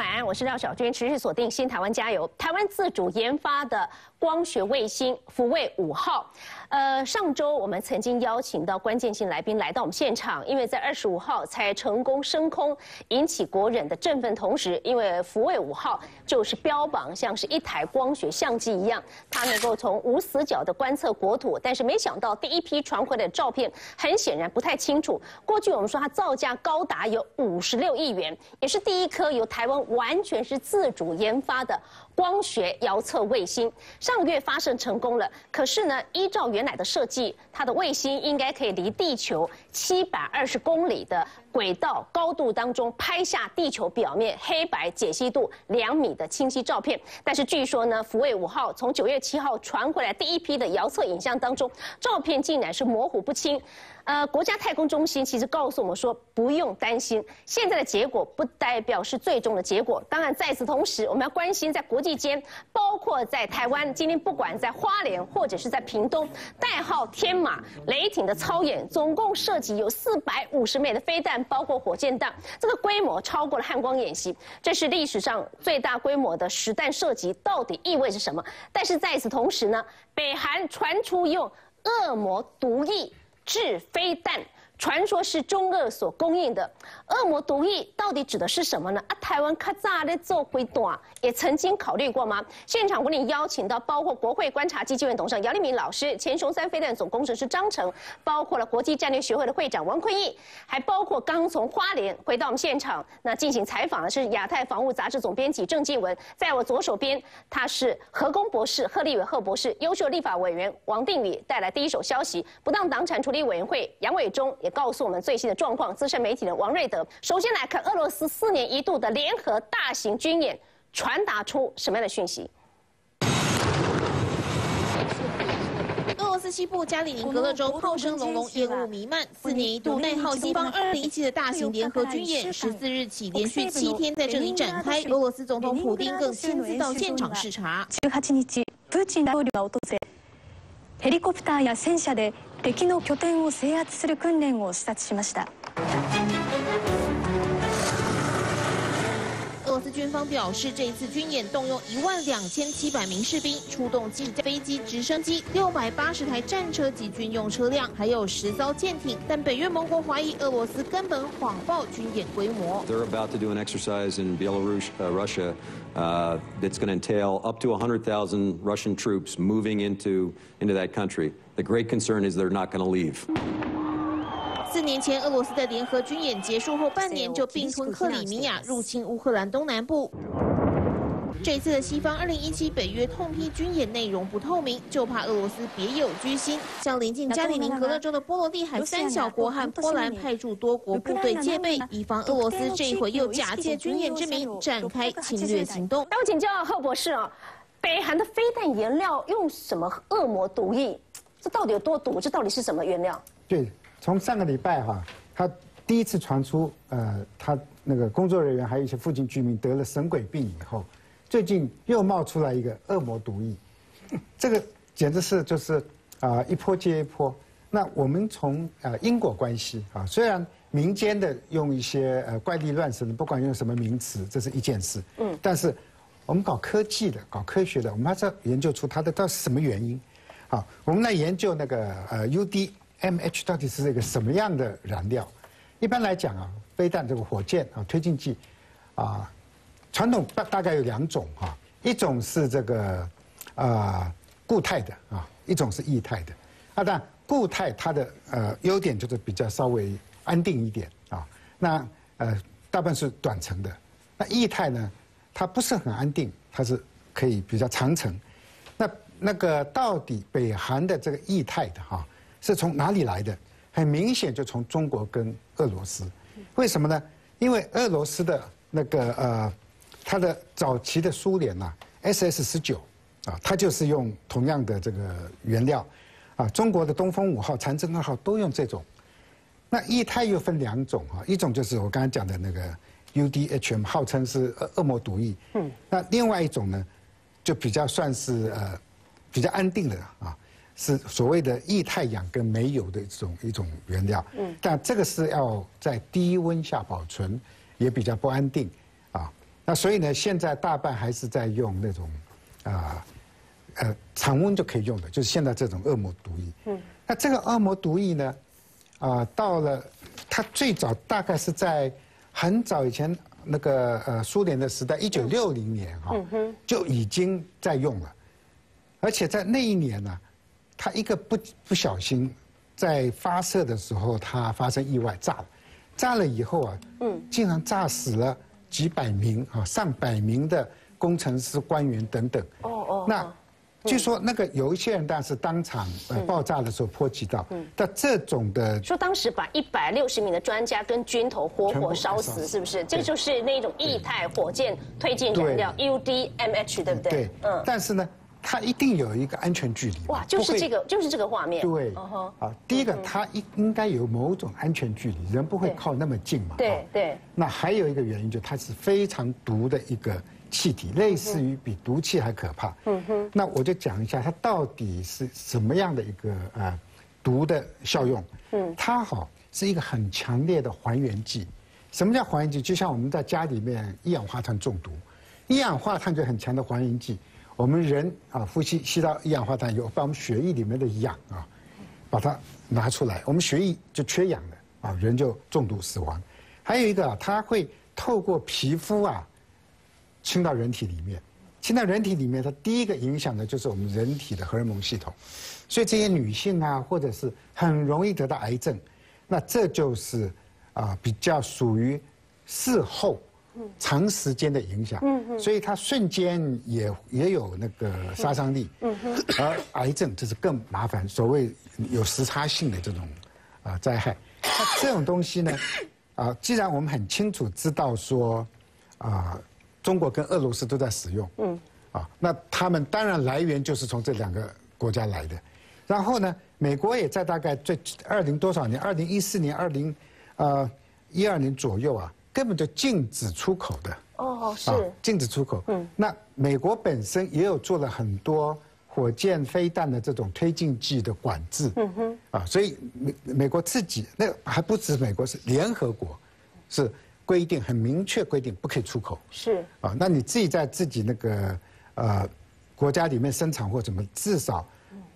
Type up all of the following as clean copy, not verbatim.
晚安，我是廖晓君，持续锁定新台湾加油。台湾自主研发的光学卫星福卫5号，上周我们曾经邀请到关键性来宾来到我们现场，因为在25号才成功升空，引起国人的振奋。同时，因为福卫5号就是标榜像是一台光学相机一样，它能够从无死角的观测国土，但是没想到第一批传回的照片很显然不太清楚。过去我们说它造价高达有56亿元，也是第一颗由台湾完全是自主研发的光学遥测卫星，上个月发射成功了。可是呢，依照原来的设计，它的卫星应该可以离地球720公里的轨道高度当中拍下地球表面黑白解析度2米的清晰照片。但是据说呢，福卫5号从9月7号传回来第一批的遥测影像当中，照片竟然是模糊不清。国家太空中心其实告诉我们说，不用担心，现在的结果不代表是最终的结果。当然，在此同时，我们要关心在国际间，包括在台湾，今天不管在花莲或者是在屏东，代号天马雷霆的操演，总共涉及有450枚的飞弹，包括火箭弹，这个规模超过了汉光演习，这是历史上最大规模的实弹射击，到底意味着什么？但是在此同时呢，北韩传出用恶魔毒液制飞弹，传说是中俄所供应的。恶魔毒液到底指的是什么呢？台湾较早在做几段，也曾经考虑过吗？现场我们邀请到包括国会观察基金会董事长姚立民老师、前雄三飞弹总工程师张成，包括了国际战略学会的会长王坤义，还包括刚从花莲回到我们现场那进行采访的是亚太防务杂志总编辑郑继文，在我左手边他是核工博士贺立伟贺博士，优秀立法委员王定宇带来第一手消息，不当党产处理委员会杨伟忠也告诉我们最新的状况，资深媒体人王瑞德。首先来看俄罗斯4年一度的联合大型军演传达出什么样的讯息？俄罗斯西部加里宁格勒州炮声隆隆，烟雾弥漫。4年一度代号西方2017的大型联合军演，14日起连续7天在这里展开。俄罗斯总统普丁更亲自到现场视察。18日，プーチン大統領が訪れ、ヘリコプターや戦車で敵の拠点を制圧する訓練を視察しました。俄罗斯军方表示，这一次军演动用12700名士兵，出动7架飞机、直升机、680台战车及军用车辆，还有10艘舰艇。但北约盟国怀疑俄罗斯根本谎报军演规模。They're about to do an exercise in Belarus, Russia, that's going to entail up to 100,000 Russian troops moving into that country. The great concern is they're not going to leave. 4年前，俄罗斯的联合军演结束后半年就并吞克里米亚，入侵乌克兰东南部。这次的西方2017北约痛批军演内容不透明，就怕俄罗斯别有居心，向邻近加里宁格勒州的波罗的海3小国和波兰派驻多国部队戒备，以防俄罗斯这一回又假借军演之名展开侵略行动。那我请教贺博士啊，北韩的飞弹原料用什么恶魔毒液？这到底有多毒？这到底是什么原料？对。从上个礼拜哈，他第一次传出，他那个工作人员还有一些附近居民得了神鬼病以后，最近又冒出来一个恶魔毒液，这个简直是就是一波接一波。那我们从因果关系啊，虽然民间的用一些怪力乱神的，不管用什么名词，这是一件事，但是我们搞科技的、搞科学的，我们还是要研究出它的到底是什么原因。好，我们来研究那个UDMH 到底是一个什么样的燃料？一般来讲啊，飞弹这个火箭啊推进剂，传统大概有2种哈，一种是这个固态的啊，一种是液态的。啊，但固态它的优点就是比较稍微安定一点啊，那大部分是短程的。那液态呢，它不是很安定，它是可以比较长程。那个到底北韩的这个液态的哈，是从哪里来的？很明显，就从中国跟俄罗斯。为什么呢？因为俄罗斯的那个它的早期的苏联呐，SS-19啊，它就是用同样的这个原料，啊，中国的东风5号、长征2号都用这种。那液态又分2种啊，一种就是我刚才讲的那个 UDMH， 号称是恶魔毒液。那另外一种呢，就比较算是比较安定的啊。是所谓的液态氧跟煤油的一种原料，但这个是要在低温下保存，也比较不安定，啊，那所以呢，现在大半还是在用那种常温就可以用的，就是现在这种恶魔毒液。嗯，那这个恶魔毒液呢，到了它最早大概是在很早以前那个苏联的时代，1960年哈、哦嗯、就已经在用了，而且在那一年呢、啊，它一个不小心在发射的时候，它发生意外炸了，炸了以后啊，嗯，竟然炸死了几百名啊、哦、上百名的工程师、官员等等。哦哦，那。据说那个有一些人，但是当场爆炸的时候波及到。嗯，但这种的说当时把160名的专家跟军头活火烧死，是不是？这就是那种液态火箭推进燃料 UDMH， 对不对？对，嗯。但是呢，它一定有一个安全距离。哇，就是这个画面。对，啊，第一个它应该有某种安全距离，人不会靠那么近嘛。对对。那还有一个原因，就它是非常毒的一个。气体类似于比毒气还可怕。嗯哼，那我就讲一下它到底是什么样的一个毒的效用。嗯，它好是一个很强烈的还原剂。什么叫还原剂？就像我们在家里面一氧化碳中毒，一氧化碳就很强的还原剂。我们人啊，呼吸吸到一氧化碳，有把我们血液里面的氧啊，把它拿出来，我们血液就缺氧了啊，人就中毒死亡。还有一个啊，它会透过皮肤啊。侵到人体里面，侵到人体里面，它第一个影响的就是我们人体的荷尔蒙系统，所以这些女性啊，或者是很容易得到癌症，那这就是比较属于事后长时间的影响，所以它瞬间也有那个杀伤力，而癌症这是更麻烦，所谓有时差性的这种灾害，那这种东西呢，既然我们很清楚知道说中国跟俄罗斯都在使用，嗯，那他们当然来源就是从这两个国家来的，然后呢，美国也在大概2014年、2012年左右啊，根本就禁止出口的。哦，是禁止出口。嗯，那美国本身也有做了很多火箭、飞弹的这种推进剂的管制。嗯哼，所以美国自己那还不止美国，是联合国，是。规定很明确，规定不可以出口。是啊，那你自己在自己那个国家里面生产或怎么，至少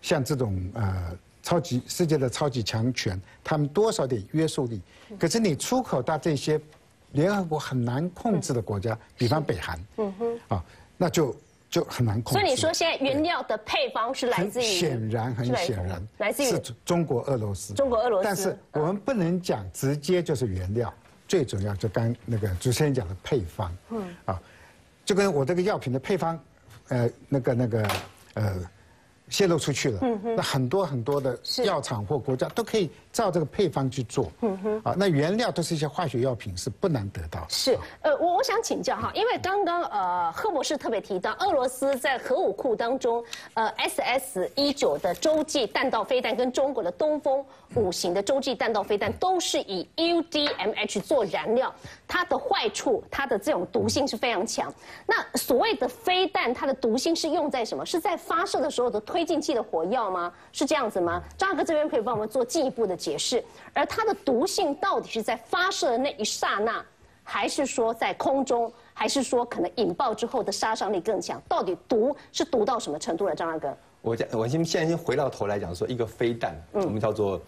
像这种世界的超级强权，他们多少点约束力。可是你出口到这些联合国很难控制的国家，比方北韩，嗯哼，那就很难控制。所以你说现在原料的配方是来自于很显然来自于是中国俄罗斯。但是我们不能讲直接就是原料。最主要就刚那个主持人讲的配方，嗯，就跟我这个药品的配方，泄露出去了，嗯哼，那很多的药厂或国家都可以照这个配方去做，嗯哼，那原料都是一些化学药品，是不难得到。是，我想请教哈，因为刚刚贺博士特别提到，俄罗斯在核武库当中，SS-19的洲际弹道飞弹跟中国的东风5型的洲际弹道飞弹都是以 UDMH 做燃料，它的坏处，它的这种毒性是非常强。那所谓的飞弹，它的毒性是用在什么？是在发射的时候的。推进器的火药吗？是这样子吗？张大哥这边可以帮我们做进一步的解释。而它的毒性到底是在发射的那一刹那，还是说在空中，还是说可能引爆之后的杀伤力更强？到底毒到什么程度了？张大哥，我现在回到头来讲说，一个飞弹，我们叫做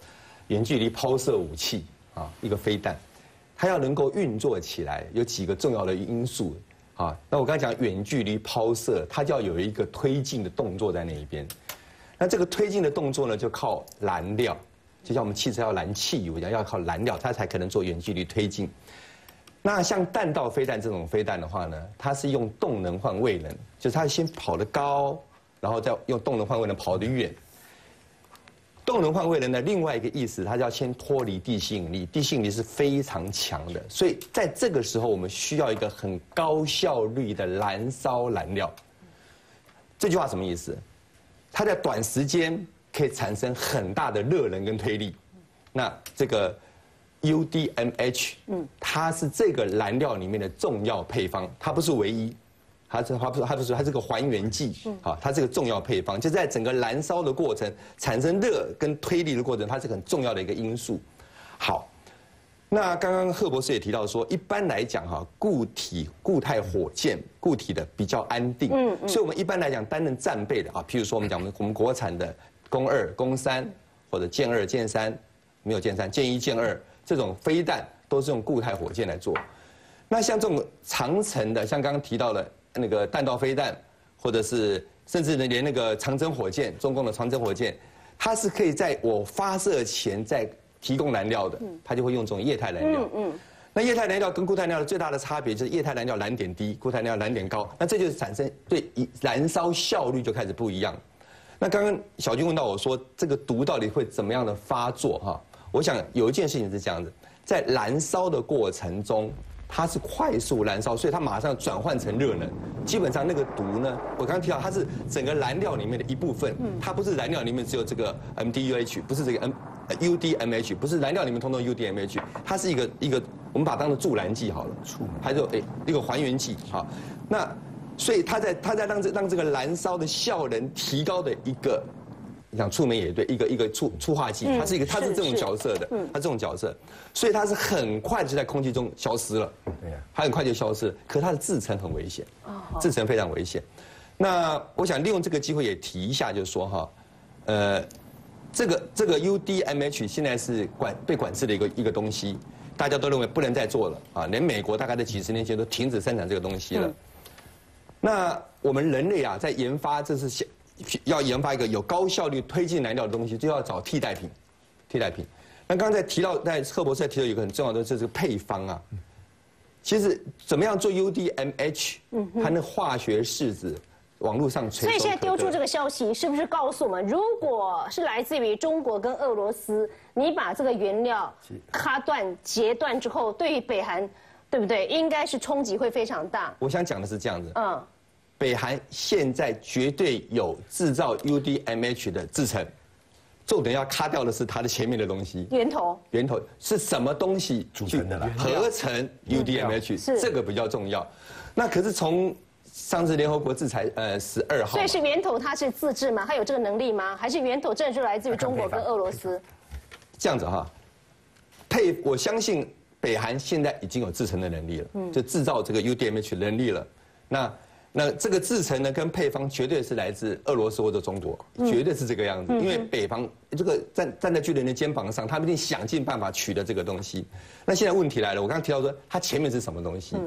远距离抛射武器啊，一个飞弹，它要能够运作起来，有几个重要的因素。啊，那我刚才讲远距离抛射，它就要有一个推进的动作在那一边。那这个推进的动作呢，就靠燃料，就像我们汽车要燃汽油一样，要靠燃料，它才可能做远距离推进。那像弹道飞弹这种飞弹的话呢，它是用动能换位能，就是它先跑得高，然后再用动能换位能跑得远。动能换位能的另外一个意思，它要先脱离地吸引力，地吸引力是非常强的，所以在这个时候，我们需要一个很高效率的燃烧燃料。这句话什么意思？它在短时间可以产生很大的热能跟推力。那这个 UDMH， 它是这个燃料里面的重要配方，它不是唯一，它是个还原剂，啊，它是个重要配方，就在整个燃烧的过程、产生热跟推力的过程，它是很重要的一个因素。好，那刚刚贺博士也提到说，一般来讲哈，固态火箭固体的比较安定，所以我们一般来讲担任战备的啊，譬如说我们国产的攻二、攻三或者舰二、舰三，没有舰三，舰一、舰二这种飞弹都是用固态火箭来做。那像这种长程的，像刚刚提到的那个弹道飞弹，或者是甚至连那个长征火箭，中共的长征火箭，它是可以在我发射前在。 提供燃料的，它就会用这种液态燃料。那液态燃料跟固态燃料最大的差别就是液态燃料燃点低，固态燃料燃点高。那这就是产生对燃烧效率就开始不一样。那刚刚小军问到我说，这个毒到底会怎么样的发作？哈，我想有一件事情是这样子，在燃烧的过程中，它是快速燃烧，所以它马上转换成热能。基本上那个毒呢，我刚刚提到它是整个燃料里面的一部分，它不是燃料里面只有这个 MDUH， 不是这个 UDMH 不是燃料里面通通 UDMH， 它是一个，我们把它当做助燃剂好了，还有一个还原剂好。那所以它在让这个燃烧的效能提高的一个，像触媒也对，一个触化剂，它是一个它是这种角色的，它这种角色，所以它是很快就在空气中消失了，对呀，它很快就消失了，可它的制程很危险，制程非常危险。那我想利用这个机会也提一下，就是说哈，这个 UDMH 现在是被管制的一个东西，大家都认为不能再做了啊！连美国大概在几十年前都停止生产这个东西了。那我们人类啊，在研发这是要研发一个有高效率推进燃料的东西，就要找替代品。那刚才提到，在贺博士提到有一个很重要的就是配方啊。其实怎么样做 UDMH， 它那化学式子。 网络上，所以现在丢出这个消息，是不是告诉我们，如果是来自于中国跟俄罗斯，你把这个原料截断之后，对于北韩，对不对？应该是冲击会非常大。我想讲的是这样子，北韩现在绝对有制造 UDMH 的制程，重点要卡掉的是它的前面的东西，源头是什么东西组成的啦？合成 UDMH 这个比较重要。那可是从 上次联合国制裁12号，所以是源头，它是自制吗？它有这个能力吗？还是源头真的就来自于中国跟俄罗斯？这样子哈，我相信北韩现在已经有制程的能力了，就制造这个 UDMH 能力了。那这个制程呢，跟配方绝对是来自俄罗斯或者中国，绝对是这个样子。因为北方这个站在巨人的肩膀上，他们一定想尽办法取得这个东西。那现在问题来了，我刚刚提到说，它前面是什么东西？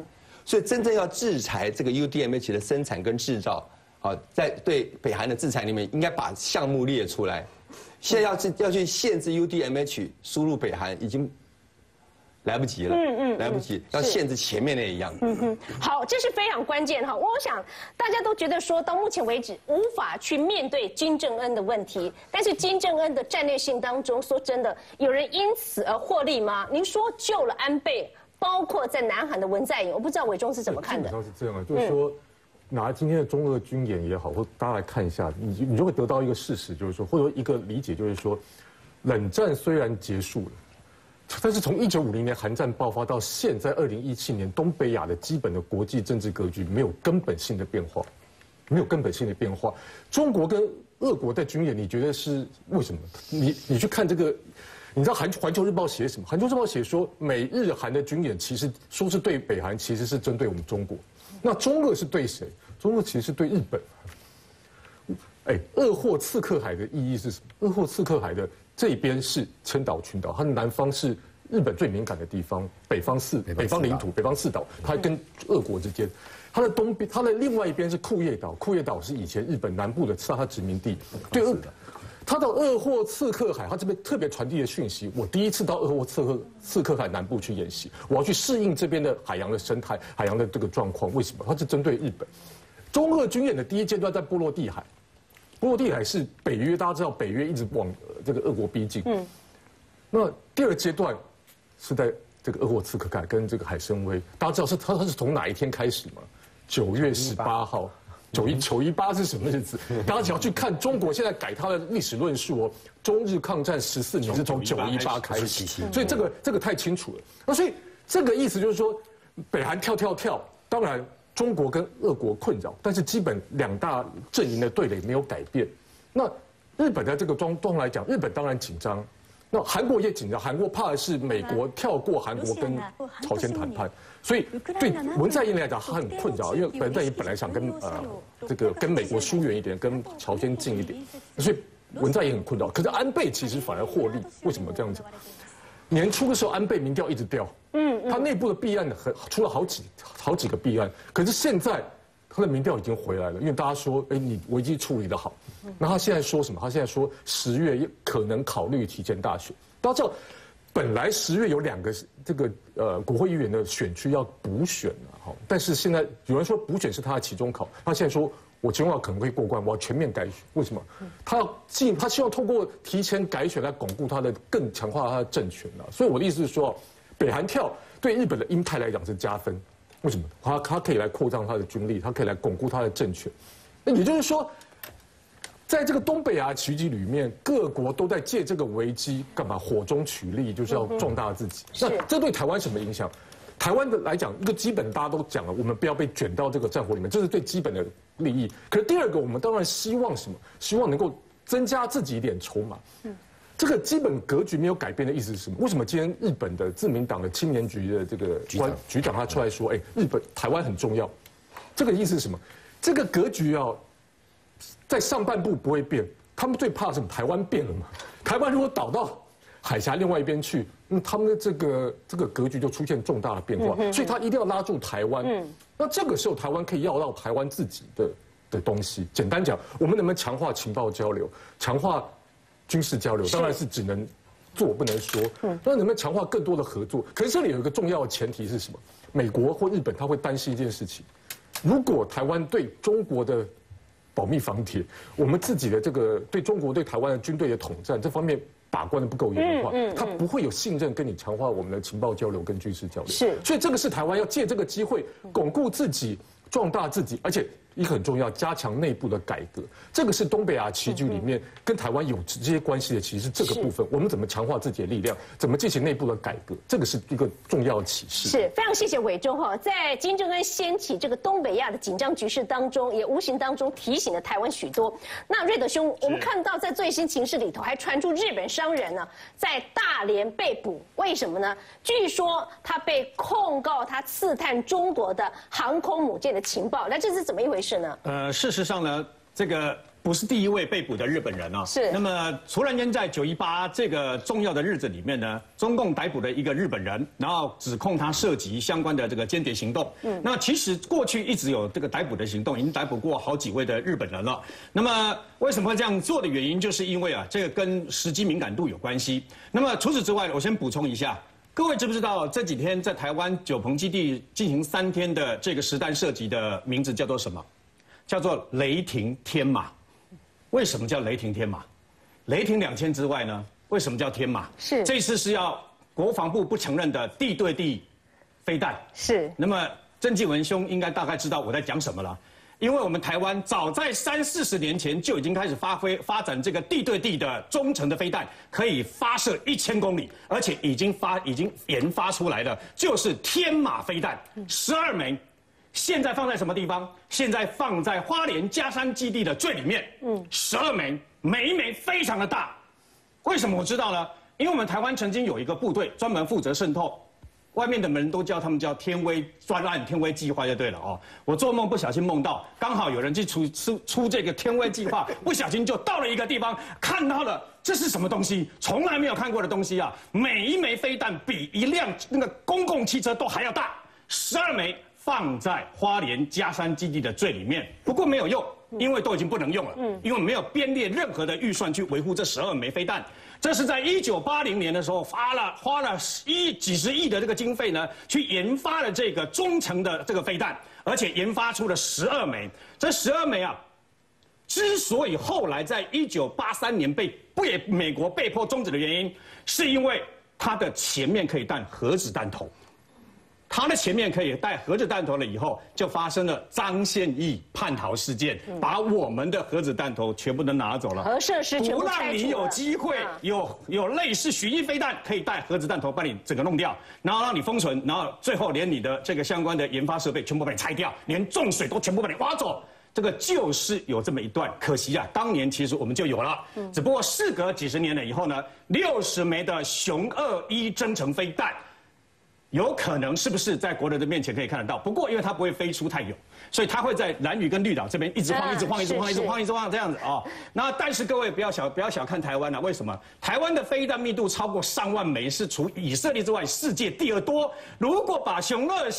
所以真正要制裁这个 UDMH 的生产跟制造，啊，在对北韩的制裁里面，应该把项目列出来。现在要去限制 UDMH 输入北韩，已经来不及了，来不及，要限制前面那一样。好，这是非常关键哈。我想大家都觉得说到目前为止无法去面对金正恩的问题，但是金正恩的战略性当中，说真的，有人因此而获利吗？您说救了安倍。 包括在南韩的文在寅，我不知道伟忠是怎么看的。基本上是这样啊，就是说，拿今天的中俄军演也好，或大家来看一下，你就会得到一个事实，就是说，或者一个理解，就是说，冷战虽然结束了，但是从1950年韩战爆发到现在2017年，东北亚的基本的国际政治格局没有根本性的变化，没有根本性的变化。中国跟俄国在军演，你觉得是为什么？你去看这个。 你知道《环球日报》写什么？《环球日报》写说，美日韩的军演其实说是对北韩，其实是针对我们中国。那中俄是对谁？中俄其实是对日本。哎，鄂霍次克海的意义是什么？鄂霍次克海的这边是千岛群岛，它的南方是日本最敏感的地方，北方领土，北方四岛，它跟俄国之间。 它的东边，它的另外一边是库页岛，库页岛是以前日本南部的，是它殖民地。对，它到鄂霍次克海，它这边特别传递的讯息。我第一次到鄂霍次克海南部去演习，我要去适应这边的海洋的生态、海洋的这个状况。为什么？它是针对日本。中俄军演的第一阶段在波罗的海，波罗的海是北约，大家知道北约一直往这个俄国逼近。那第二阶段是在这个鄂霍次克海跟这个海参崴，大家知道是它是从哪一天开始吗？ 9月18号，918是什么日子？大家只要去看中国现在改它的历史论述哦，中日抗战14年是从918开始，所以这个太清楚了。那所以这个意思就是说，北韩跳，当然中国跟俄国困扰，但是基本两大阵营的对垒没有改变。那日本的这个状况来讲，日本当然紧张，那韩国也紧张，韩国怕的是美国跳过韩国跟朝鲜谈判，所以对文在寅来讲，他很困扰，因为文在寅本来想跟跟美国疏远一点，跟朝鲜近一点，所以文在寅很困扰。可是安倍其实反而获利，为什么这样讲？年初的时候，安倍民调一直掉，他内部的弊案出了好几个弊案，可是现在他的民调已经回来了，因为大家说，哎，你危机处理得好。那他现在说什么？他现在说10月可能考虑提前大选。大家知道，本来10月有2个国会议员的选区要补选哈，但是现在有人说补选是他的期中考，他现在说我期中考可能会过关，我要全面改选。为什么？他希望透过提前改选来巩固他的更强化他的政权啊。所以我的意思是说，北韩跳对日本的鹰派来讲是加分。为什么？他可以来扩张他的军力，他可以来巩固他的政权。那也就是说，在这个东北亚奇迹里面，各国都在借这个危机干嘛？火中取栗，就是要壮大自己。那这对台湾什么影响？台湾的来讲，一个基本大家都讲了，我们不要被卷到这个战火里面，这是最基本的利益。可是第2个，我们当然希望什么？希望能够增加自己一点筹码。这个基本格局没有改变的意思是什么？为什么今天日本的自民党的青年局的这个局长他出来说，哎，日本台湾很重要，这个意思是什么？这个格局要在上半部不会变，他们最怕什么？台湾变了嘛？台湾如果倒到海峡另外一边去，他们的这个格局就出现重大的变化，所以他一定要拉住台湾。那这个时候台湾可以要到台湾自己的东西。简单讲，我们能不能强化情报交流，强化军事交流当然是只能做不能说，那能不能强化更多的合作？可是这里有一个重要的前提是什么？美国或日本他会担心一件事情：如果台湾对中国的保密防铁，我们自己的这个对中国对台湾的军队的统战这方面把关的不够严的话，他不会有信任跟你强化我们的情报交流跟军事交流。是，所以这个是台湾要借这个机会巩固自己、壮大自己，而且一个很重要，加强内部的改革，这个是东北亚棋局里面跟台湾有直接关系的，其实是这个部分。我们怎么强化自己的力量，怎么进行内部的改革，这个是一个重要的启示。是非常谢谢伟忠哈，在金正恩掀起这个东北亚的紧张局势当中，也无形当中提醒了台湾许多。那瑞德兄，我们看到在最新情势里头，还传出日本商人呢在大连被捕，为什么呢？据说他被控告他刺探中国的航空母舰的情报，那这是怎么一回事？事实上呢，这个不是第一位被捕的日本人啊。是。那么，突然间在918这个重要的日子里面呢，中共逮捕了一个日本人，然后指控他涉及相关的这个间谍行动。那其实过去一直有这个逮捕的行动，已经逮捕过好几位的日本人了。那么，为什么会这样做的原因，就是因为啊，这个跟时机敏感度有关系。那么除此之外，我先补充一下。各位知不知道这几天在台湾九鹏基地进行3天的这个实弹射击的名字叫做什么？叫做雷霆天马。为什么叫雷霆天马？雷霆2000之外呢？为什么叫天马？是这次是要国防部不承认的地对地飞弹。是。那么郑继文兄应该大概知道我在讲什么了，因为我们台湾早在30-40年前就已经开始发展这个地对地的中程的飞弹，可以发射1000公里，而且已经研发出来的就是天马飞弹12枚，现在放在什么地方？现在放在花莲佳山基地的最里面，12枚，每一枚非常的大。为什么我知道呢？因为我们台湾曾经有一个部队专门负责渗透。外面的人都叫他们叫天威专案、天威计划就对了哦。我做梦不小心梦到，刚好有人去出这个天威计划，不小心就到了一个地方，看到了这是什么东西，从来没有看过的东西啊！每一枚飞弹比一辆那个公共汽车都还要大，12枚放在花莲佳山基地的最里面，不过没有用，因为都已经不能用了，因为没有编列任何的预算去维护这12枚飞弹。这是在1980年的时候花了几十亿的这个经费呢，去研发了这个中程的这个飞弹，而且研发出了12枚。这12枚啊，之所以后来在1983年被美国被迫终止的原因，是因为它的前面可以带核子弹头，它的前面可以带核子弹头了以后，就发生了张献义叛逃事件，把我们的核子弹头全部都拿走了，核设施全部拆除了，不让你有机会有类似巡弋飞弹可以带核子弹头把你整个弄掉，然后让你封存，然后最后连你的这个相关的研发设备全部被拆掉，连重水都全部把你挖走。这个就是有这么一段，可惜啊，当年其实我们就有了，只不过事隔几十年了以后呢，60枚的雄21增程飞弹，有可能是不是在国人的面前可以看得到？不过因为它不会飞出太远，所以它会在兰屿跟绿岛这边一直晃，一直晃，一直晃，一直晃，一直晃这样子啊。那但是各位不要小看台湾啊，为什么？台湾的飞弹密度超过上万枚，是除以色列之外世界第二多。如果把雄二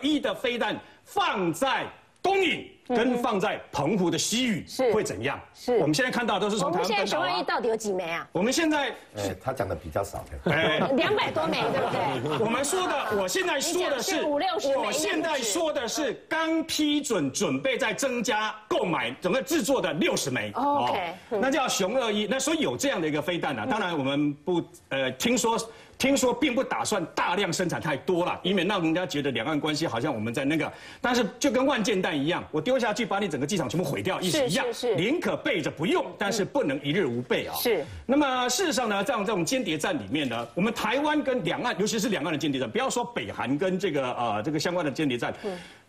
一的飞弹放在东引跟放在澎湖的西屿会怎样？是我们现在看到都是从台湾本岛。我们现在雄二一到底有几枚啊？我们现在，他讲的比较少的，200多枚，对不对？我们说的，我现在说的是5、60枚，我现在说的是刚批准，准备再增加购买，整个制作的60枚。OK， 那叫雄二一。那所以有这样的一个飞弹啊，当然我们不听说并不打算大量生产太多了，以免让人家觉得两岸关系好像我们在那个，但是就跟万箭弹一样，我丢下去把你整个机场全部毁掉，意思一样，宁可备着不用，但是不能一日无备啊。是。那么事实上呢，在这种间谍战里面呢，我们台湾跟两岸，尤其是两岸的间谍战，不要说北韩跟这个相关的间谍战。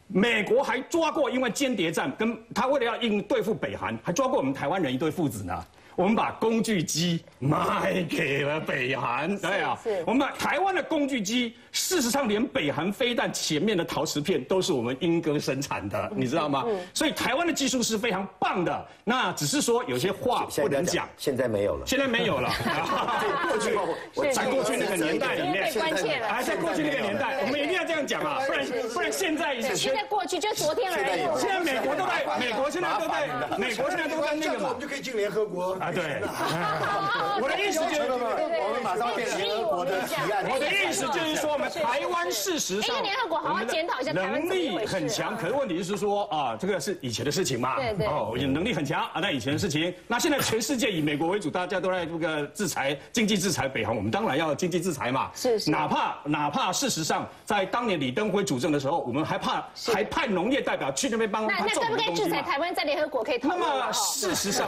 美国还抓过，因为间谍战跟他为了要对付北韩，还抓过我们台湾人一对父子呢。我们把工具机卖给了北韩，对啊，我们把台湾的工具机，事实上连北韩飞弹前面的陶瓷片都是我们英哥生产的，你知道吗？所以台湾的技术是非常棒的，那只是说有些话不能讲。现在没有了，现在没有了。在过去那个年代里面，在过去那个年代，我们一定要这样讲啊，不然现在。现在过去就昨天而已。现在美国现在都在那个嘛，我们就可以进联合国。啊，对，我的意思就是，我们马上变成联合国的提案。我的意思就是说，我们台湾事实上，联合国好好检讨一下，能力很强。可是问题是说啊，这个是以前的事情嘛，哦，能力很强啊，那以前的事情。那现在全世界以美国为主，大家都在这个制裁、经济制裁北韩，我们当然要经济制裁嘛。是。哪怕事实上，在当年李登辉主政的时候，我们还派农业代表去那边帮他种东西嘛。那该不该制裁台湾在联合国可以通过？那么事实上。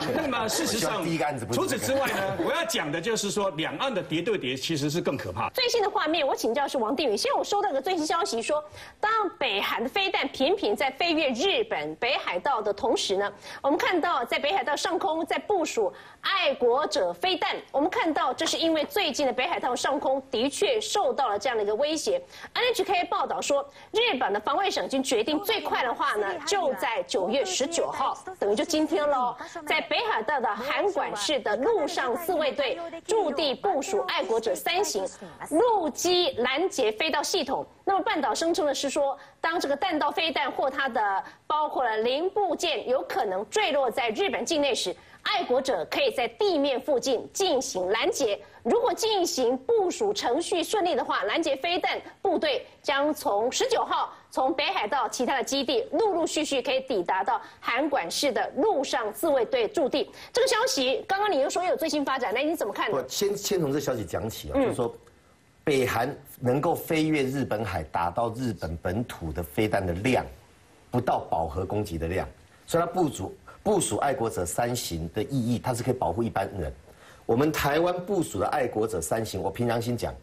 除此之外呢，我要讲的就是说，两岸的谍对谍其实是更可怕的。最新的画面，我请教是王定宇。现在我收到一个最新消息说，当北韩的飞弹频频在飞越日本北海道的同时呢，我们看到在北海道上空在部署爱国者飞弹。我们看到这是因为最近的北海道上空的确受到了这样的一个威胁。NHK 报道说，日本的防卫省已经决定最快的话呢，就在9月19号，等于就今天喽，在北海道的函馆市的陆上自卫队驻地部署爱国者3型陆基拦截飞到系统。那么半岛声称的是说，当这个弹道飞弹或它的包括了零部件有可能坠落在日本境内时，爱国者可以在地面附近进行拦截。如果进行部署程序顺利的话，拦截飞弹部队将从19号从北海道其他的基地陆续可以抵达到函馆市的陆上自卫队驻地。这个消息刚刚你又说有最新发展，那你怎么看呢？我先从这消息讲起啊，就是说北韩能够飞越日本海打到日本本土的飞弹的量，不到饱和攻击的量，所以它部署爱国者3型的意义，它是可以保护一般人。我们台湾部署的爱国者3型，我平常心讲，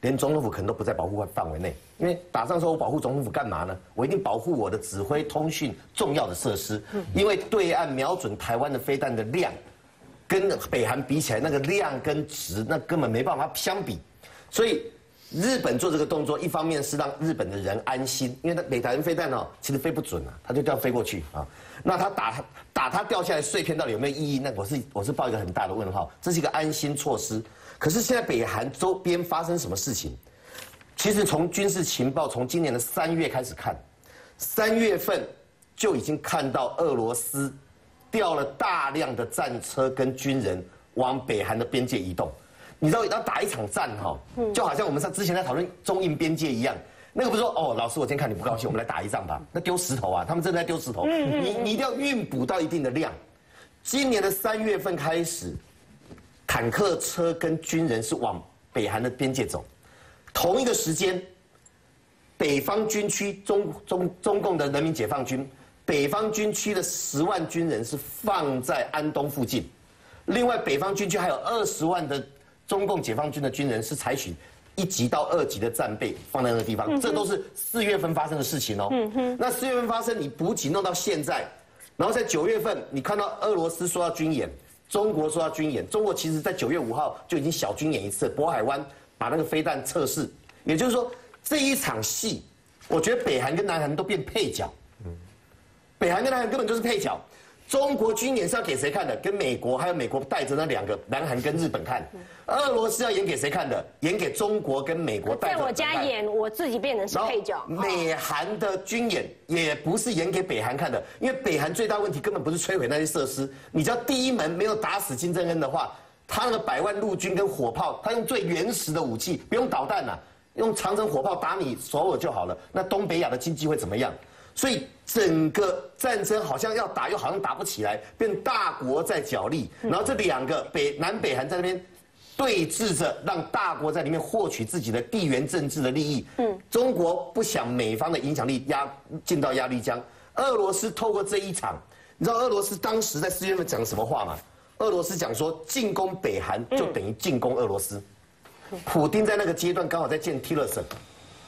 连总统府可能都不在保护范围内，因为打仗的时候我保护总统府干嘛呢？我一定保护我的指挥、通讯重要的设施，因为对岸瞄准台湾的飞弹的量，跟北韩比起来，那个量跟值，那根本没办法相比。所以日本做这个动作，一方面是让日本的人安心，因为那北韩飞弹哦，其实飞不准啊，它就这样飞过去啊。那它打它掉下来碎片到底有没有意义？那我是抱一个很大的问号。这是一个安心措施。可是现在北韩周边发生什么事情？其实从军事情报从今年的3月开始看，3月份就已经看到俄罗斯调了大量的战车跟军人往北韩的边界移动。你知道要打一场战哈，就好像我们之前在讨论中印边界一样，那个不是说哦，老师我今天看你不高兴，我们来打一仗吧？那丢石头啊，他们正在丢石头。你一定要运补到一定的量。今年的3月份开始，坦克车跟军人是往北韩的边界走。同一个时间，北方军区中共的人民解放军，北方军区的10万军人是放在安东附近，另外北方军区还有20万的。中共解放军的军人是采取一级到二级的战备放在那个地方，这都是4月份发生的事情哦。那4月份发生，你补给弄到现在，然后在9月份，你看到俄罗斯说要军演，中国说要军演，中国其实在9月5号就已经小军演一次，渤海湾把那个飞弹测试，也就是说这一场戏，我觉得北韩跟南韩都变配角。北韩跟南韩根本就是配角。中国军演是要给谁看的？跟美国还有美国带着那两个南韩跟日本看。俄罗斯要演给谁看的？演给中国跟美国带着。在我家演，我自己变成是配角。美韩的军演也不是演给北韩看的，因为北韩最大问题根本不是摧毁那些设施。你知道第一门没有打死金正恩的话，他那个100万陆军跟火炮，他用最原始的武器，不用导弹啊，用长城火炮打你首尔就好了。那东北亚的经济会怎么样？所以整个战争好像要打，又好像打不起来，变大国在角力，然后这两个南北韩在那边对峙着，让大国在里面获取自己的地缘政治的利益。中国不想美方的影响力进到鸭绿江，俄罗斯透过这一场，你知道俄罗斯当时在4月份讲什么话吗？俄罗斯讲说进攻北韩就等于进攻俄罗斯。普丁在那个阶段刚好在见 Tillerson，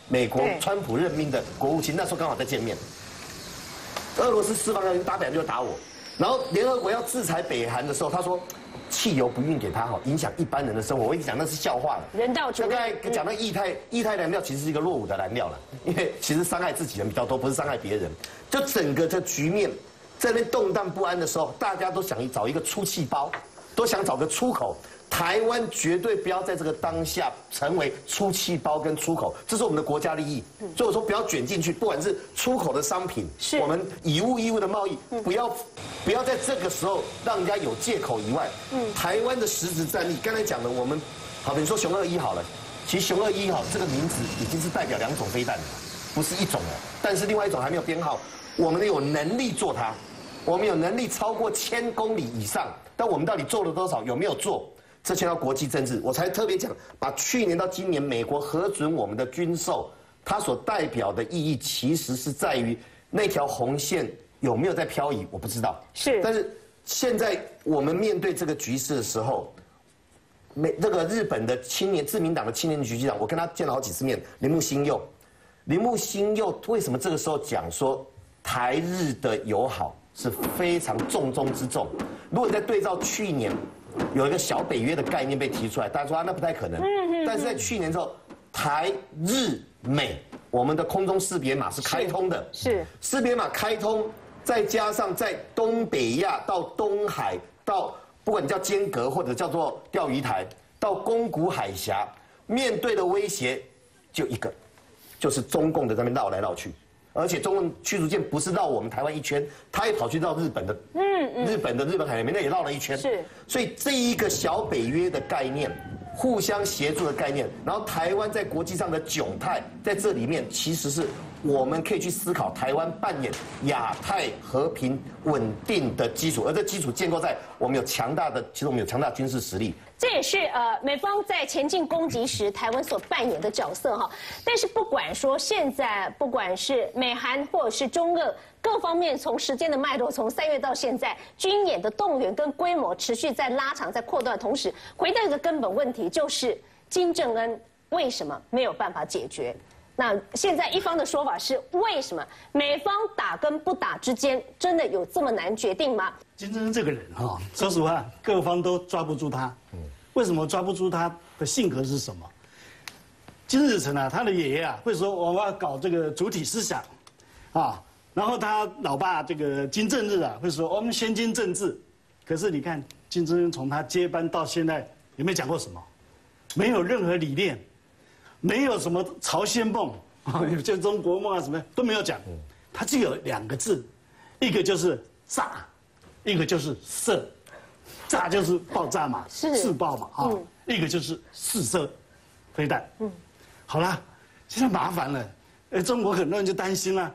美国川普任命的国务卿，那时候刚好在见面。俄罗斯四方要打北韩就打我，然后联合国要制裁北韩的时候，他说汽油不运给他好，影响一般人的生活。我跟你讲那是笑话了。人道主义。刚才讲到液态燃料其实是一个落伍的燃料了，因为其实伤害自己人比较多，不是伤害别人。就整个这局面在那动荡不安的时候，大家都想找一个出气包，都想找个出口。台湾绝对不要在这个当下成为出气包跟出口，这是我们的国家利益。所以我说不要卷进去，不管是出口的商品，我们以物易物的贸易，不要在这个时候让人家有借口以外，台湾的实质战力，刚才讲的我们，好比说熊21好了，其实熊21好这个名字已经是代表2种飞弹了，不是一种了，但是另外一种还没有编号，我们有能力做它，我们有能力超过1000公里以上，但我们到底做了多少，有没有做？这牵到国际政治，我才特别讲，把去年到今年美国核准我们的军售，它所代表的意义其实是在于那条红线有没有在漂移，我不知道。是。但是现在我们面对这个局势的时候，那个日本的青年自民党的青年局局长，我跟他见了好几次面，铃木兴佑为什么这个时候讲说台日的友好是非常重中之重？如果你在对照去年。有一个小北约的概念被提出来，大家说啊那不太可能。但是在去年之后，台日美我们的空中识别码是开通的，是识别码开通，再加上在东北亚到东海到不管你叫尖阁或者叫做钓鱼台到宫古海峡，面对的威胁就一个，就是中共的在那边绕来绕去。而且中共驱逐舰不是绕我们台湾一圈，他也跑去绕日本海里面，那也绕了一圈。是，所以这一个小北约的概念，互相协助的概念，然后台湾在国际上的窘态，在这里面其实是我们可以去思考台湾扮演亚太和平稳定的基础，而这基础建构在我们有强大的，其实我们有强大的军事实力。这也是美方在前进攻击时台湾所扮演的角色哈，但是不管说现在，不管是美韩或者是中俄各方面，从时间的脉络，从3月到现在，军演的动员跟规模持续在拉长、在扩大的同时，回到一个根本问题，就是金正恩为什么没有办法解决？那现在一方的说法是，为什么美方打跟不打之间真的有这么难决定吗？金正恩这个人哈，说实话，各方都抓不住他。为什么抓不住他的性格是什么？金日成啊，他的爷爷啊会说我要搞这个主体思想，啊，然后他老爸这个金正日啊会说我们先进政治，可是你看金正恩从他接班到现在有没有讲过什么？没有任何理念。没有什么朝鲜梦啊，有些中国梦啊，什么都没有讲，它只有2个字，一个就是炸，一个就是射，炸就是爆炸嘛，试爆嘛啊，一个就是试射飞弹。好啦，现在麻烦了，中国很多人就担心啦，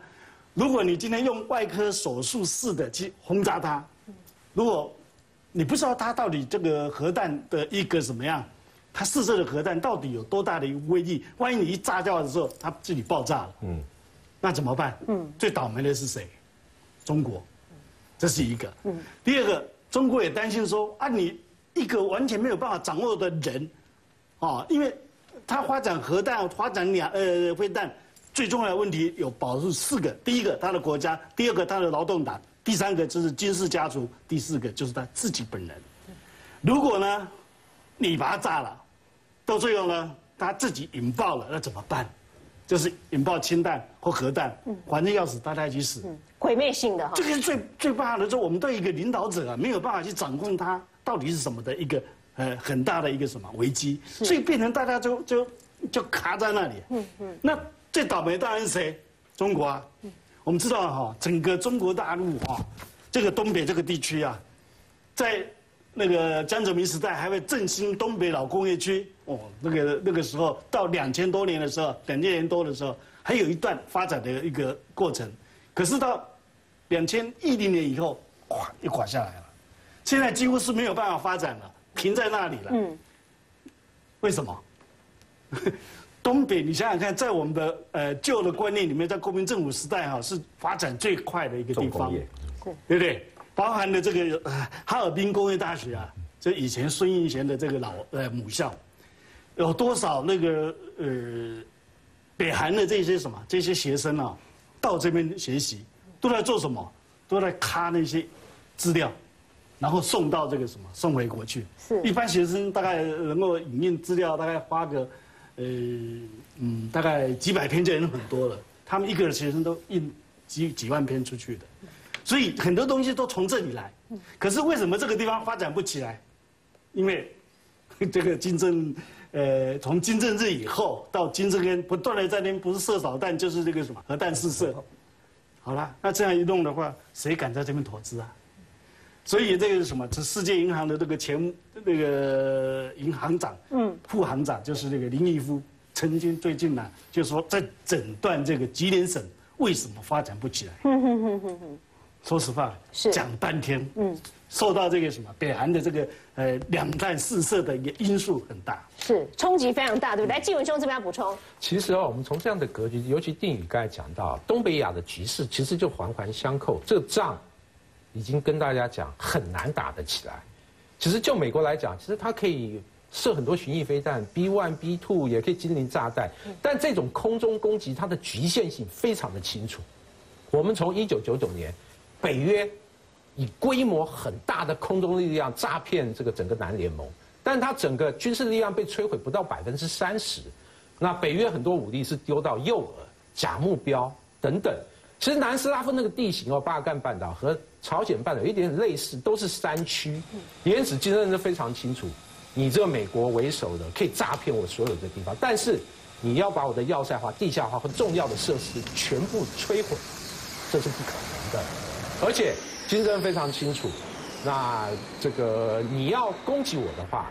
如果你今天用外科手术式的去轰炸它，如果你不知道它到底这个核弹的一个怎么样。它试射的核弹到底有多大的一个威力？万一你一炸掉的时候，它自己爆炸了，那怎么办？最倒霉的是谁？中国，这是一个。第二个，中国也担心说啊，你一个完全没有办法掌握的人，啊，因为它发展核弹、发展飞弹，最重要的问题有保住四个：第一个，他的国家；第二个，他的劳动党；第三个就是金氏家族；第四个就是他自己本人。如果呢，你把他炸了，到最后呢，他自己引爆了，那怎么办？就是引爆氢弹或核弹，反正要死大家一起死，毁灭性的哈。这个是最怕的，就是我们对一个领导者啊，没有办法去掌控他到底是什么的一个很大的一个什么危机，所以变成大家就卡在那里。那最倒霉当然是谁？中国啊。我们知道哈，整个中国大陆哈，这个东北这个地区啊，在那个江泽民时代还会振兴东北老工业区。哦，那个时候到2000多年的时候，2000年多的时候，还有一段发展的一个过程。可是到2010年以后，垮又垮下来了。现在几乎是没有办法发展了，停在那里了。为什么？东北，你想想看，在我们的旧的观念里面，在国民政府时代哈，是发展最快的一个地方，对不对？包含了这个哈尔滨工业大学啊，这以前孙运璇的这个老母校。有多少那个北韩的这些学生啊，到这边学习，都在做什么？都在咔那些资料，然后送到这个什么，送回国去。是。一般学生大概能够引用资料，大概花个大概几百篇就已经很多了。他们一个学生都印几万篇出去的，所以很多东西都从这里来。可是为什么这个地方发展不起来？因为这个金正。从金正日以后到金正恩，不断的在那边不是射导弹就是这个什么核弹试射，好了，那这样一弄的话，谁敢在这边投资啊？所以这个什么，这世界银行的这个前那个银行长，副行长就是这个林毅夫，曾经最近呢，就说在诊断这个吉林省为什么发展不起来。说实话，讲半天，受到这个什么北韩的这个两弹四射的一个因素很大，是冲击非常大，对不对？来，纪文兄这边要补充。其实啊，我们从这样的格局，尤其定宇刚才讲到东北亚的局势，其实就环环相扣。这个仗已经跟大家讲很难打得起来。其实就美国来讲，其实它可以射很多巡弋飞弹 B-1、B-2， 也可以精灵炸弹，但这种空中攻击它的局限性非常的清楚。我们从1999年。北约以规模很大的空中力量诈骗这个整个南联盟，但它整个军事力量被摧毁不到30%。那北约很多武力是丢到诱饵、假目标等等。其实南斯拉夫那个地形哦，巴尔干半岛和朝鲜半岛有一点类似，都是山区。原始金正恩非常清楚，你这个美国为首的可以诈骗我所有的地方，但是你要把我的要塞化、地下化和重要的设施全部摧毁，这是不可能的。而且金正恩非常清楚，那这个你要攻击我的话，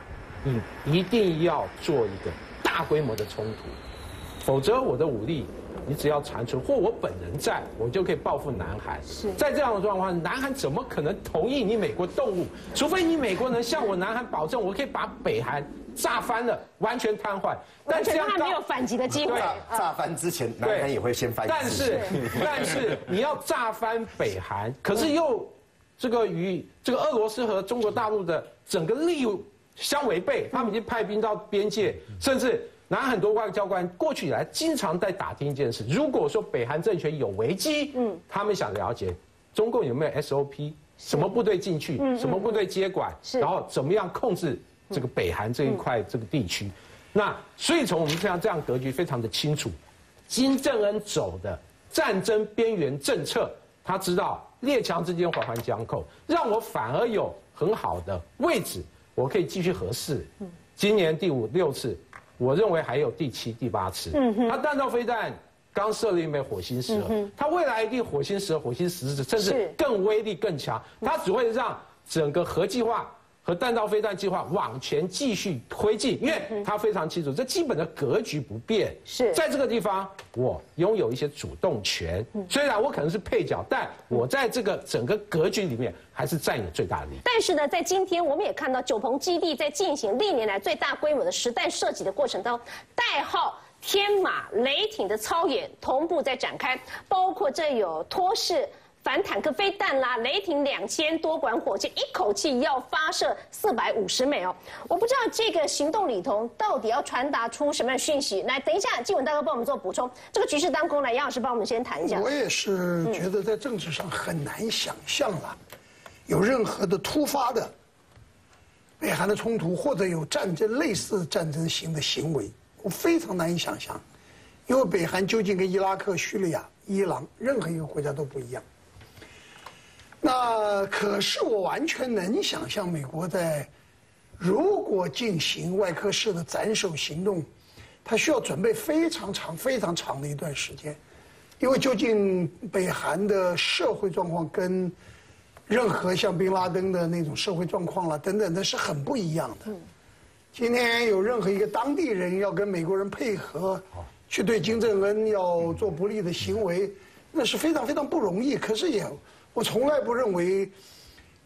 你一定要做一个大规模的冲突，否则我的武力你只要残存或我本人在，我就可以报复南韩。是，在这样的状况，南韩怎么可能同意你美国动武？除非你美国能向我南韩保证，我可以把北韩炸翻了，完全瘫痪。但这样没有反击的机会。炸翻之前，南韩也会先翻。但是你要炸翻北韩，可是又这个与这个俄罗斯和中国大陆的整个利益相违背，他们已经派兵到边界，甚至。南韩很多外交官过去以来经常在打听一件事：如果说北韩政权有危机，他们想了解中共有没有 SOP， 什么部队进去，什么部队接管，然后怎么样控制这个北韩这一块这个地区。那所以从我们这样格局非常的清楚，金正恩走的战争边缘政策，他知道列强之间环环相扣，让我反而有很好的位置，我可以继续合适。今年第6次。我认为还有第7、第8次。他弹道飞弹刚射了一枚火星石，他未来一定火星石、火星石甚至更威力更强。他只会让整个核计划和弹道飞弹计划往前继续推进，因为他非常清楚，这基本的格局不变。是，在这个地方我拥有一些主动权，虽然我可能是配角，但我在这个整个格局里面。还是占有最大的利益。但是呢，在今天我们也看到九鹏基地在进行历年来最大规模的实弹射击的过程当中，代号天马、雷霆的操演同步在展开，包括这有托式、反坦克飞弹啦、雷霆2000多管火箭，一口气要发射450枚哦。我不知道这个行动里头到底要传达出什么样的讯息。来，等一下，静文大哥帮我们做补充。这个局势当中呢，杨老师帮我们先谈一下。我也是觉得在政治上很难想象了，有任何的突发的北韩的冲突，或者有战争类似战争型的行为，我非常难以想象。 因为北韩究竟跟伊拉克、叙利亚、伊朗任何一个国家都不一样。那可是我完全能想象，美国在如果进行外科式的斩首行动，它需要准备非常长、非常长的一段时间，因为究竟北韩的社会状况跟任何像宾拉登的那种社会状况啦等等的是很不一样的。今天有任何一个当地人要跟美国人配合。 去对金正恩要做不利的行为，那是非常非常不容易。可是也，我从来不认为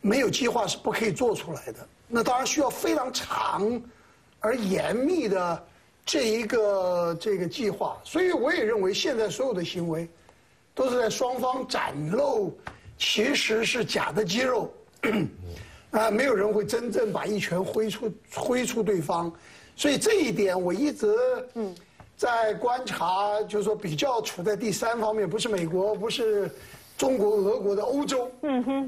没有计划是不可以做出来的。那当然需要非常长而严密的这个计划。所以我也认为，现在所有的行为都是在双方展露其实是假的肌肉。啊，没有人会真正把一拳挥出对方。所以这一点我一直在观察，就是说比较处在第三方面，不是美国，不是中国、俄国的欧洲，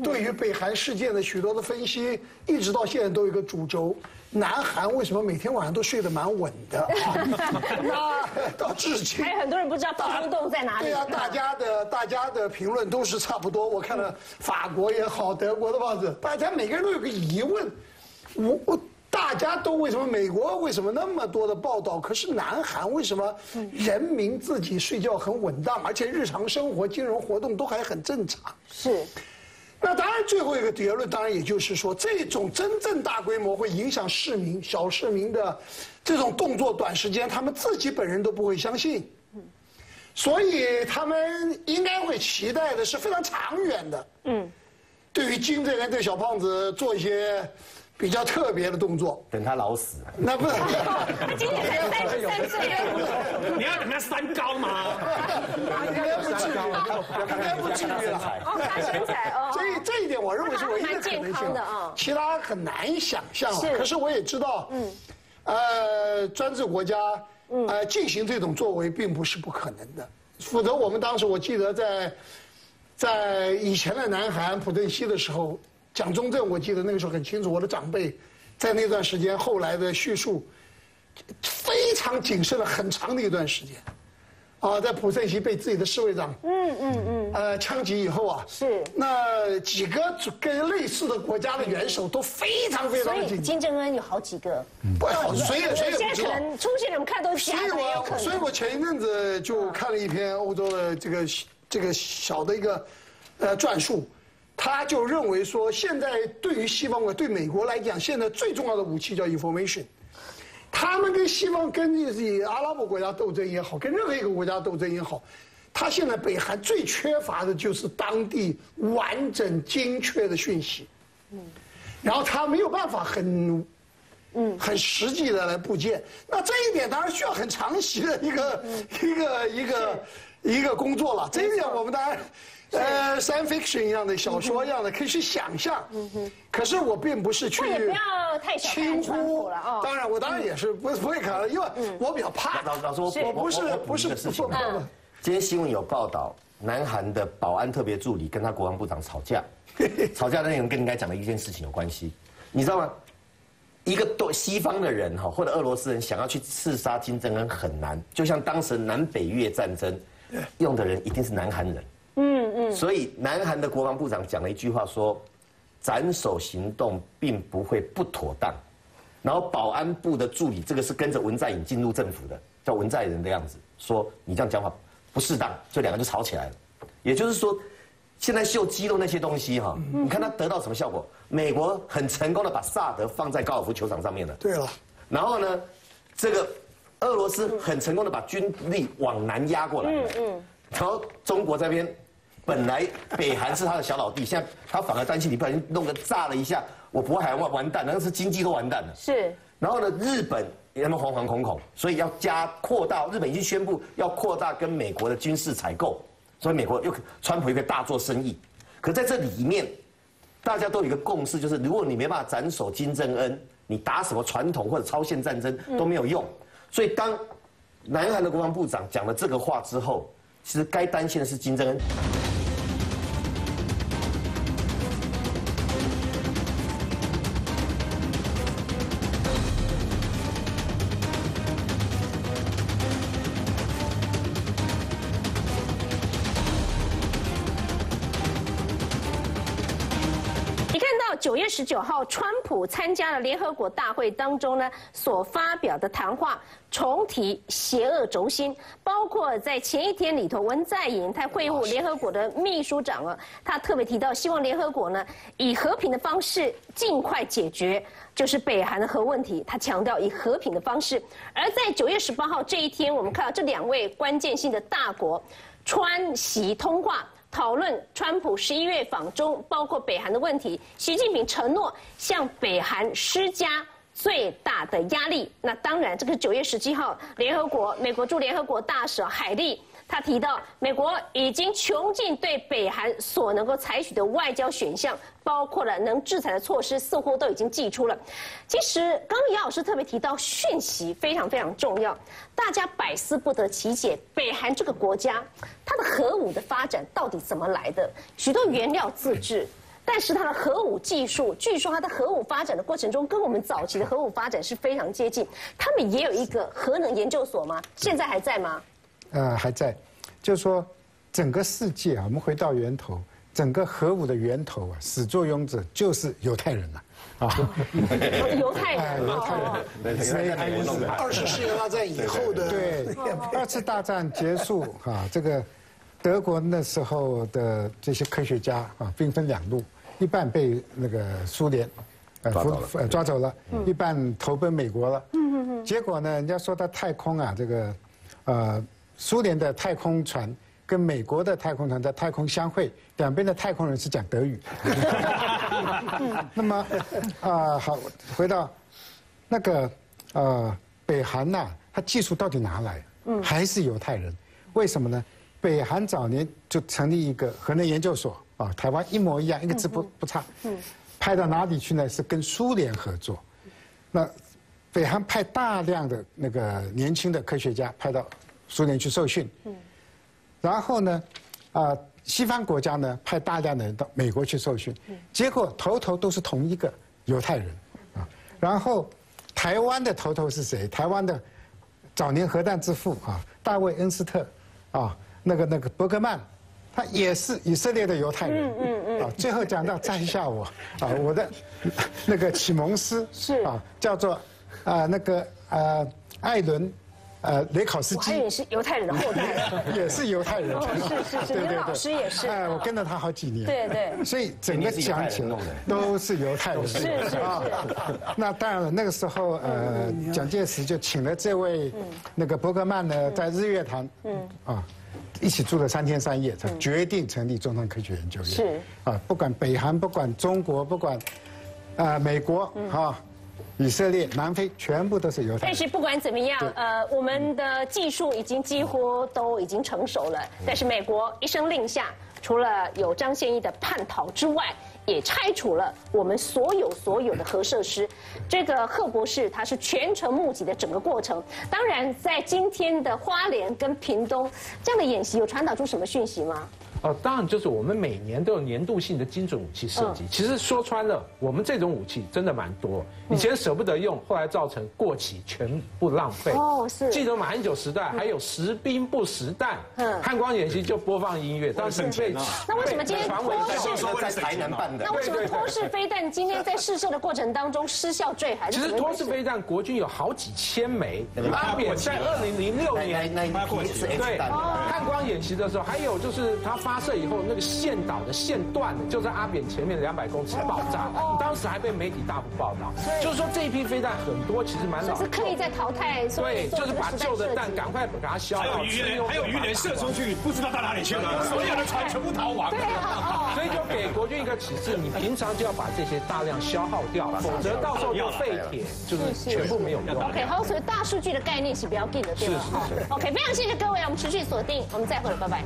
对于北韩事件的许多的分析，一直到现在都有一个主轴：南韩为什么每天晚上都睡得蛮稳的？那到至今还有很多人不知道大漏洞在哪里。对啊，大家的评论都是差不多。我看了法国也好，德国的报纸，大家每个人都有个疑问：大家都为什么美国为什么那么多的报道？可是南韩为什么人民自己睡觉很稳当，而且日常生活、金融活动都还很正常？是。那当然，最后一个结论当然也就是说，这种真正大规模会影响市民、小市民的这种动作，短时间他们自己本人都不会相信。所以他们应该会期待的是非常长远的。对于金正恩对小胖子做一些。 比较特别的动作，等他老死。那不是，他今年才33岁，你要等他三高吗？应该不至于，应该不至于了。看身材哦。这一点，我认为是唯一的可能性，其他很难想象了。可是我也知道，专制国家，进行这种作为并不是不可能的。否则，我们当时我记得在以前的南韩朴正熙的时候。 蒋中正，我记得那个时候很清楚，我的长辈在那段时间后来的叙述，非常谨慎了很长的一段时间，啊，在朴正熙被自己的侍卫长枪击以后啊，是那几个跟类似的国家的元首都非常非常谨慎。所以金正恩有好几个，不好，谁也不知道。现在可能出现了，我们看都是假的。所以我前一阵子就看了一篇欧洲的这个小的一个撰述。 他就认为说，现在对于西方国、对美国来讲，现在最重要的武器叫 information。他们跟西方、跟阿拉伯国家斗争也好，跟任何一个国家斗争也好，他现在北韩最缺乏的就是当地完整、精确的讯息。然后他没有办法很实际的来布建。那这一点当然需要很长期的一个工作了。这一点我们当然。 science fiction 一样的小说一样的，可以去想象。可是我并不是去轻忽。当然，我当然也是不会看，因为我比较怕。老师，我不是。今天新闻有报道，南韩的保安特别助理跟他国防部长吵架，吵架的内容跟你刚才讲的一件事情有关系，你知道吗？一个西方的人哈，或者俄罗斯人想要去刺杀金正恩很难，就像当时南北越战争用的人一定是南韩人。 所以，南韩的国防部长讲了一句话说：“斩首行动并不会不妥当。”然后保安部的助理，这个是跟着文在寅进入政府的，叫文在寅的样子，说你这样讲话不适当，所以两个就吵起来了。也就是说，现在秀肌肉那些东西哈，你看他得到什么效果？美国很成功的把萨德放在高尔夫球场上面了。对了，然后呢，这个俄罗斯很成功的把军力往南压过来。然后中国这边。 本来北韩是他的小老弟，现在他反而担心你不小心弄个炸了一下，我渤海湾完蛋了，那是经济都完蛋了。是。然后呢，日本也那么惶惶恐恐，所以要扩大。日本已经宣布要扩大跟美国的军事采购，所以美国又川普又可以大做生意。可在这里面，大家都有一个共识，就是如果你没办法斩首金正恩，你打什么传统或者超限战争都没有用。所以当南韩的国防部长讲了这个话之后，其实该担心的是金正恩。9月19号，川普参加了联合国大会当中呢所发表的谈话，重提邪恶轴心，包括在前一天里头，文在寅他会晤联合国的秘书长啊，他特别提到希望联合国呢以和平的方式尽快解决就是北韩的核问题，他强调以和平的方式。而在9月18号这一天，我们看到这两位关键性的大国川习通话。讨论川普11月访中，包括北韩的问题。习近平承诺向北韩施加最大的压力。那当然，这个是9月17号，联合国美国驻联合国大使海利他提到，美国已经穷尽对北韩所能够采取的外交选项，包括了能制裁的措施，似乎都已经祭出了。其实，刚刚姚老师特别提到，讯息非常非常重要，大家百思不得其解，北韩这个国家，它的核武的发展到底怎么来的？许多原料自制，但是它的核武技术，据说它的核武发展的过程中，跟我们早期的核武发展是非常接近。他们也有一个核能研究所吗？现在还在吗？还在。就是说，整个世界啊，我们回到源头。整个核武的源头啊，始作俑者就是犹太人了，啊，犹太人，所以20世纪大战以后的对2次大战结束啊，这个德国那时候的这些科学家啊，兵分两路，一半被那个苏联抓走了，一半投奔美国了。结果呢，人家说到太空啊，这个苏联的太空船。跟美国的太空船在太空相会，两边的太空人是讲德语。那么，好，回到那个北韩呐、啊，它技术到底哪来？还是犹太人？为什么呢？北韩早年就成立一个核能研究所啊，台湾一模一样，一个字不差。派到哪里去呢？是跟苏联合作。那北韩派大量的那个年轻的科学家派到苏联去受训。然后呢，西方国家呢派大量的人到美国去受训，结果头都是同一个犹太人，啊，然后台湾的头是谁？台湾的早年核弹之父啊，大卫恩斯特，啊，那个伯格曼，他也是以色列的犹太人，啊，最后讲到摘下我，啊，我的那个启蒙师是啊，叫做艾伦。雷考斯基，我还也是犹太人的后代，也是犹太人，是，对对对，老师也是，哎，我跟了他好几年，对对，所以整个讲起来都是犹太人，是啊。那当然了，那个时候蒋介石就请了这位那个伯格曼呢，在日月潭，啊，一起住了3天3夜，才决定成立中山科学研究院，是啊，不管北韩，不管中国，不管美国，哈。以色列、南非全部都是犹太人。但是不管怎么样，我们的技术已经几乎都已经成熟了。但是美国一声令下，除了有张献义的叛逃之外，也拆除了我们所有的核设施。这个贺博士他是全程目击的整个过程。当然，在今天的花莲跟屏东这样的演习，有传达出什么讯息吗？当然就是我们每年都有年度性的精准武器设计。其实说穿了，我们这种武器真的蛮多，以前舍不得用，后来造成过期，全部浪费。是。记得马英九时代还有时兵不时弹，汉光演习就播放音乐，当时被。那为什么今天托式飞弹今天在试射的过程当中失效坠海？其实托式飞弹国军有好几千枚，阿扁在2006年对汉光演习的时候，还有就是他发射以后，那个线导的线断了，就在阿扁前面200公尺爆炸，当时还被媒体大幅报道。就是说这一批飞弹很多，其实蛮老，是刻意在淘汰。对，就是把旧的弹赶快把它消耗。还有鱼雷射出去，不知道到哪里去了，所有的船全部逃亡。对啊，所以就给国军一个启示：你平常就要把这些大量消耗掉，否则到时候就废铁，就是全部没有用。OK， 好，所以大数据的概念是比较近的，对吧？OK， 非常谢谢各位，我们持续锁定，我们再会了，拜拜。